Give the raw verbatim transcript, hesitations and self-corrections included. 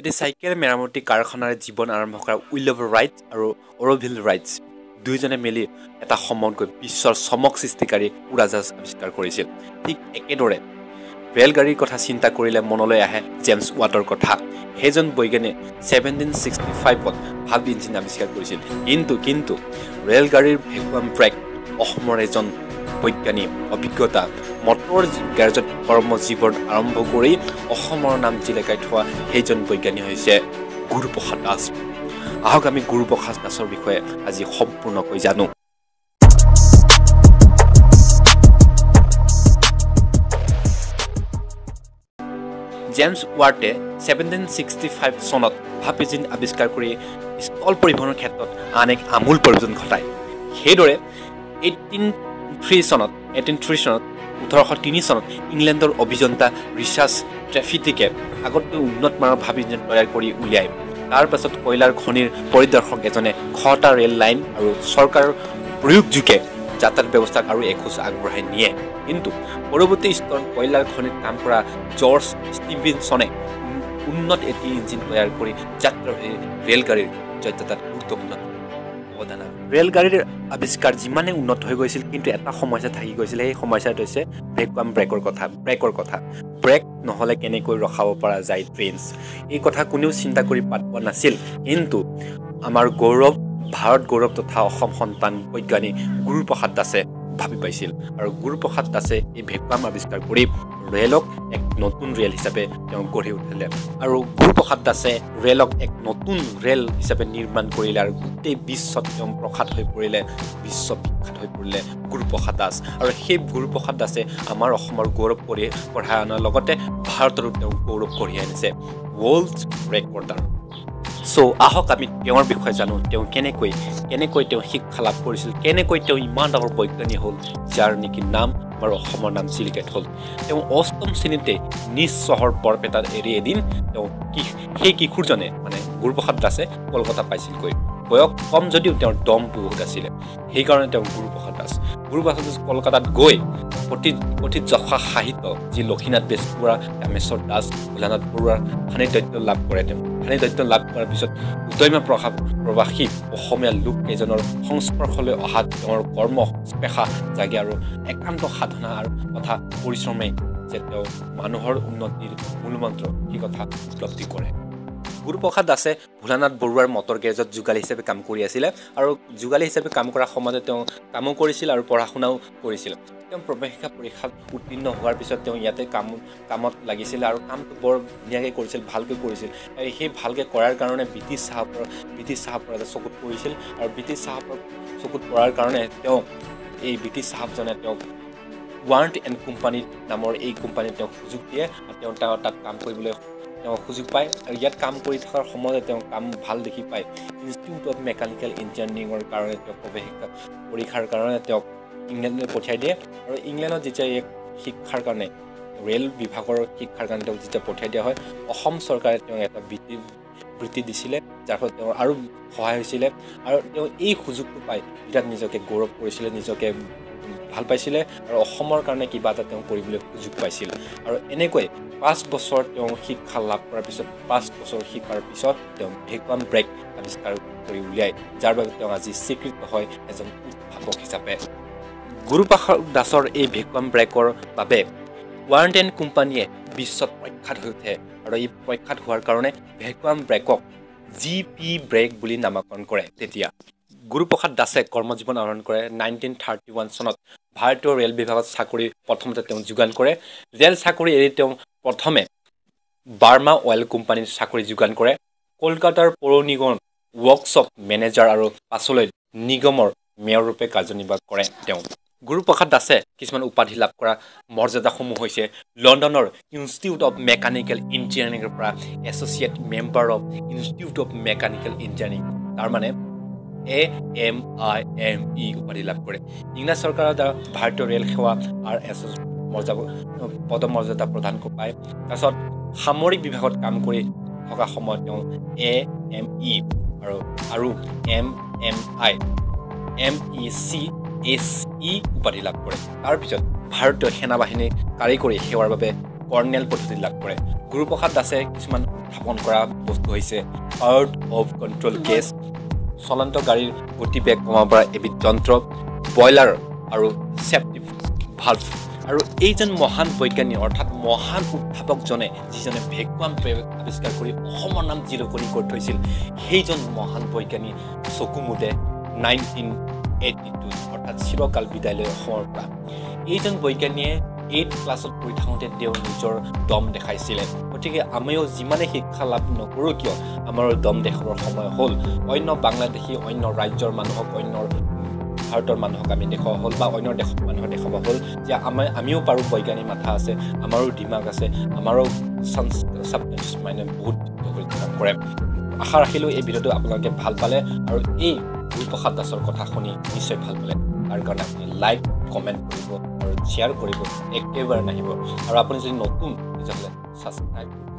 এটি সাইকেল মেৰামতি কাৰখানাৰ জীবন আৰম্ভ কৰা উইলভ ৰাইট আৰু অৰভিল ৰাইটছ দুইজনে মিলি এটা সমগ্ৰ বিশ্বৰ চমক সৃষ্টিকাৰী উৰাজাহাজ আৱিষ্কাৰ কৰিছিল। ঠিক একেদৰে ৰেলগাড়ীৰ কথা চিন্তা কৰিলে মনলৈ আহে জেমছ ৱাটৰ কথা। হেজন বৈজ্ঞানিক seventeen sixty-five ত ভাপ ইঞ্জিন আৱিষ্কাৰ কৰিছিল, কিন্তু কিন্তু ৰেলগাড়ীৰ ভেকুৱাম ব্ৰেক অসমৰ এজন বৈজ্ঞানিক অভিজ্ঞতা মটৰ গেৰেজত কৰ্মজীৱন আৰম্ভ কৰি অসমৰ নাম জিলিকাই থোৱা সেইজন বৈজ্ঞানিক হৈছে গুৰুপ্ৰসাদ দাস। আহক আমি গুৰুপ্ৰসাদ দাসৰ বিষয়ে আজি সম্পূৰ্ণকৈ জানো। জেমছ ৱাটে সেভেনটিন ছিক্সটি ফাইভ চনত ভাপ ইঞ্জিন আৱিষ্কাৰ কৰি স্থল পৰিবহণৰ ক্ষেত্ৰত আন এক আমূল পৰিৱৰ্তন ঘটায়। সেইদৰে এইটিন থ্ৰী চনত এইটিন থ্ৰী চনত ওঠৰশ তিনি চনত ইংলেণ্ডৰ অভিযন্তা ৰিচাৰ্ড ট্ৰেফিটিকে আগতকৈ উন্নত মানৰ ভাপ ইঞ্জিন তৈয়াৰ কৰি উলিয়ায়। তাৰ পাছত কয়লাৰ খনিৰ পৰিদৰ্শক এজনে ছটা ৰেল লাইন আৰু চৰকাৰৰ প্ৰয়োগযোগে যাতায়াত ব্যৱস্থাক আৰু এখোজ আগবঢ়াই নিয়ে। কিন্তু পৰৱৰ্তী স্তৰত কয়লাৰ খনিত কাম কৰা জৰ্জ ষ্টিভেনছনে উন্নত এটি ইঞ্জিন তৈয়াৰ কৰি যাত্ৰা ৰেলগাড়ীৰ যাত্ৰাত গুৰুত্বপূৰ্ণ অৱদান। ৰেলগাড়ীৰ আৱিষ্কাৰ যিমানে উন্নত হৈ গৈছিল, কিন্তু এটা সমস্যা থাকি গৈছিল। সেই সমস্যাটো হৈছে ভেকুৱাম ব্ৰেকৰ কথা ব্ৰেকৰ কথা ব্ৰেক নহ'লে কেনেকৈ ৰখাব পৰা যায় ট্ৰেইনছ, এই কথা কোনেও চিন্তা কৰি পাত পোৱা নাছিল। কিন্তু আমাৰ গৌৰৱ ভাৰত গৌৰৱ তথা অসম সন্তান বৈজ্ঞানিক গুৰুপ্ৰসাদ দাসে ভাবি পাইছিল, আৰু গুৰুপ্ৰসাদ দাসে এই ভেকুৱাম আৱিষ্কাৰ কৰি ৰেলক এক নতুন ৰেল হিচাপে তেওঁ গঢ়ি উঠিলে, আৰু গুৰুপ্ৰসাদ দাসে ৰেলক এক নতুন ৰেল হিচাপে নিৰ্মাণ কৰিলে, আৰু গোটেই বিশ্বত তেওঁ প্ৰখ্যাত হৈ পৰিলে, বিশ্ববিখ্যাত হৈ পৰিলে গুৰুপ্ৰসাদ দাস। আৰু সেই গুৰুপ্ৰসাদ দাসে আমাৰ অসমৰ গৌৰৱ কৰি কঢ়িয়াই অনাৰ লগতে ভাৰতৰো তেওঁ গৌৰৱ কঢ়িয়াই আনিছে ৱৰ্ল্ড ৰেকৰ্ডাৰ। চ' আহক আমি তেওঁৰ বিষয়ে জানো, তেওঁ কেনেকৈ কেনেকৈ তেওঁ শিক্ষা লাভ কৰিছিল, কেনেকৈ তেওঁ ইমান ডাঙৰ বৈজ্ঞানিক হ'ল যাৰ নেকি নাম আমাৰ অসমৰ নাম জিলিকাই হ'ল। তেওঁ অষ্টম শ্ৰেণীতে নিজ চহৰ বৰপেটাত এৰি এদিন তেওঁ কি সেই কিশোৰজনে মানে গুৰুপ্ৰসাদ দাসে কলকাতা পাইছিলগৈ। বয়স কম যদিও তেওঁৰ দম বহুত আছিলে, সেইকাৰণে তেওঁ গুৰুপ্ৰসাদ দাস গুৰুপ্ৰসাদ দাস কলকাতাত গৈ অতি অতি যশা সাহিত্য যি লক্ষীনাথ বেজবৰুৱা, ৰামেশ্বৰ দাস, ভোলানাথ বৰুৱাৰ সান্নিধ্য লাভ কৰে। তেওঁ সান্নিধ্য লাভ কৰাৰ পিছত উদয়মা প্ৰভাৱ প্ৰবাসী অসমীয়া লোক কেইজনৰ সংস্পৰ্শলৈ অহা তেওঁৰ কৰ্ম পেশা জাগে, আৰু একান্ত সাধনা আৰু তথা পৰিশ্ৰমে যে তেওঁ মানুহৰ উন্নতিৰ মূলমন্ত্ৰ সেই কথা উপলব্ধি কৰে। গুৰুপ্ৰসাদ দাসে ভোলানাথ বৰুৱাৰ মটৰ গেৰেজত যোগালী হিচাপে কাম কৰি আছিলে, আৰু যোগালী হিচাপে কাম কৰা সময়তে তেওঁ কামো কৰিছিল আৰু পঢ়া শুনাও কৰিছিল। তেওঁ প্ৰৱেশিকা পৰীক্ষাত উত্তীৰ্ণ হোৱাৰ পিছত তেওঁ ইয়াতে কাম কামত লাগিছিল, আৰু কামটো বৰ ধুনীয়াকৈ কৰিছিল, ভালকৈ কৰিছিল। আৰু সেই ভালকৈ কৰাৰ কাৰণে ব্ৰিটিছ চাহাবৰ ব্ৰিটিছ চাহাবৰ চকুত পৰিছিল, আৰু ব্ৰিটিছ চাহাবৰ চকুত পৰাৰ কাৰণে তেওঁ এই ব্ৰিটিছ চাহাবজনে তেওঁক ৱাৰ্ণ্ট এণ্ড কোম্পানী নামৰ এই কোম্পানীত তেওঁক সুযোগ দিয়ে, আৰু তেওঁ তেওঁ তাত কাম কৰিবলৈ তেওঁ সুযোগ পায়। আৰু ইয়াত কাম কৰি থকাৰ সময়তে তেওঁ কাম ভাল দেখি পায়। ইনষ্টিটিউট অফ মেকানিকেল ইঞ্জিনিয়াৰিঙৰ কাৰণে তেওঁ প্ৰৱেশিকা পৰীক্ষাৰ কাৰণে তেওঁক ইংলেণ্ডলৈ পঠিয়াই দিয়ে, আৰু ইংলেণ্ডত যেতিয়া এই শিক্ষাৰ কাৰণে ৰেল বিভাগৰ শিক্ষাৰ কাৰণে তেওঁক যেতিয়া পঠিয়াই দিয়া হয়, অসম চৰকাৰে তেওঁক এটা বৃত্তি বৃত্তি দিছিলে, যাৰ ফলত তেওঁৰ আৰু সহায় হৈছিলে। আৰু তেওঁ এই সুযোগটো পাই বিৰাট নিজকে গৌৰৱ কৰিছিলে, নিজকে ভাল পাইছিলে, আৰু অসমৰ কাৰণে কিবা এটা তেওঁ কৰিবলৈ সুযোগ পাইছিল। আৰু এনেকৈ পাঁচ বছৰ তেওঁ শিক্ষা লাভ কৰাৰ পিছত পাঁচ বছৰ শিকাৰ পিছত তেওঁ ভেকুৱাম ব্ৰেক আৱিষ্কাৰ কৰি উলিয়ায়, যাৰ বাবে তেওঁ আজি স্বীকৃত হয় এজন উদ্ভাৱক হিচাপে। গুৰুপ্ৰসাদ দাসৰ এই ভেকুৱাম ব্ৰেকৰ বাবে ৱাৰ্ণ্ট এণ্ড কোম্পানীয়ে বিশ্বত প্ৰখ্যাত হৈ উঠে, আৰু এই প্ৰখ্যাত হোৱাৰ কাৰণে ভেকুৱাম ব্ৰেকক জি পি ব্ৰেক বুলি নামাকৰণ কৰে। তেতিয়া গুৰুপ্ৰসাদ দাসে কৰ্মজীৱন আৰম্ভ কৰে নাইনটিন থাৰ্টি ওৱান চনত। ভাৰতীয় ৰেল বিভাগত চাকৰি প্ৰথমতে তেওঁ যোগান কৰে। ৰেল চাকৰি এৰি তেওঁ প্ৰথমে বাৰ্মা অইল কোম্পানীত চাকৰি যোগান কৰে। কলকাতাৰ পৌৰ নিগম ৱৰ্কশ্বপ মেনেজাৰ, আৰু পাছলৈ নিগমৰ মেয়ৰৰূপে কাৰ্যনিৰ্বাহ কৰে। তেওঁ গুৰুপ্ৰসাদ দাসে কিছুমান উপাধি লাভ কৰা মৰ্যাদাসমূহ হৈছে লণ্ডনৰ ইনষ্টিটিউট অফ মেকানিকেল ইঞ্জিনিয়াৰিঙৰ পৰা associate member of institute of mechanical engineering, তাৰমানে এ এম আই এম ই উপাধি লাভ কৰে। ইংৰাজ চৰকাৰৰ দ্বাৰা ভাৰতীয় ৰেল সেৱা আৰ এছ মৰ্যা পদমৰ্যাদা প্ৰদান পায়। তাৰপাছত সামৰিক বিভাগত কাম কৰি থকা সময়ত তেওঁ এ এম ই আৰু আৰু M M I M E C S E উপাধি লাভ কৰে। তাৰপিছত ভাৰতীয় সেনাবাহিনীৰ কাৰিকৰী সেৱাৰ বাবে কৰ্ণেল পদ্ধতি লাভ কৰে। গুৰুপ্ৰসাদ দাসে কিছুমান স্থাপন কৰা বস্তু হৈছে আউট অফ কন্ট্ৰোল কেস চলন্ত গাড়ীৰ গতিবেগ কমাব পৰা এবিধ যন্ত্ৰ বয়লাৰ আৰু সেপ্টিক ভালভ আৰু এইজন মহান বৈজ্ঞানিক অৰ্থাৎ মহান উদ্ভাৱক জনে যিজনে ভেকুৱাম টিউব আৱিষ্কাৰ কৰি অসমৰ নাম জিলকনি কৰি থৈছিল সেইজন মহান বৈজ্ঞানিক চকুমুদে nineteen eighty-two অৰ্থাৎ চিৰকাল বিদায়লৈ অসমৰ পৰা এইজন বৈজ্ঞানিক eight ক্লাছত পঢ়ি থাকোঁতে তেওঁ নিজৰ দম দেখাইছিলে গতিকে আমিও যিমানে শিক্ষা লাভ নকৰো কিয় আমাৰ দম দেখাবৰ সময় হ'ল অন্য বাংলাদেশী অন্য ৰাজ্যৰ মানুহক অন্য ভাৰতৰ মানুহক আমি দেখুৱা হ'ল বা অন্য দেশৰ মানুহক দেখাব হ'ল যে আমি আমিও পাৰো বৈজ্ঞানিক মাথা আছে আমাৰো দিমাগ আছে আমাৰো সাবকনচিয়াছ মাইণ্ড বহুত কাম কৰে আশা ৰাখিলোঁ এই ভিডিঅ'টো আপোনালোকে ভাল পালে আৰু এই গুৰুপ্ৰসাদ দাসৰ কথা শুনি নিশ্চয় ভাল পালে আৰু কাৰণ আপুনি লাইক কমেণ্ট কৰিব আৰু শেয়াৰ কৰিব একেবাৰে নাহিব আৰু আপুনি যদি নতুন তেতিয়াহ'লে সাবস্ক্ৰাইব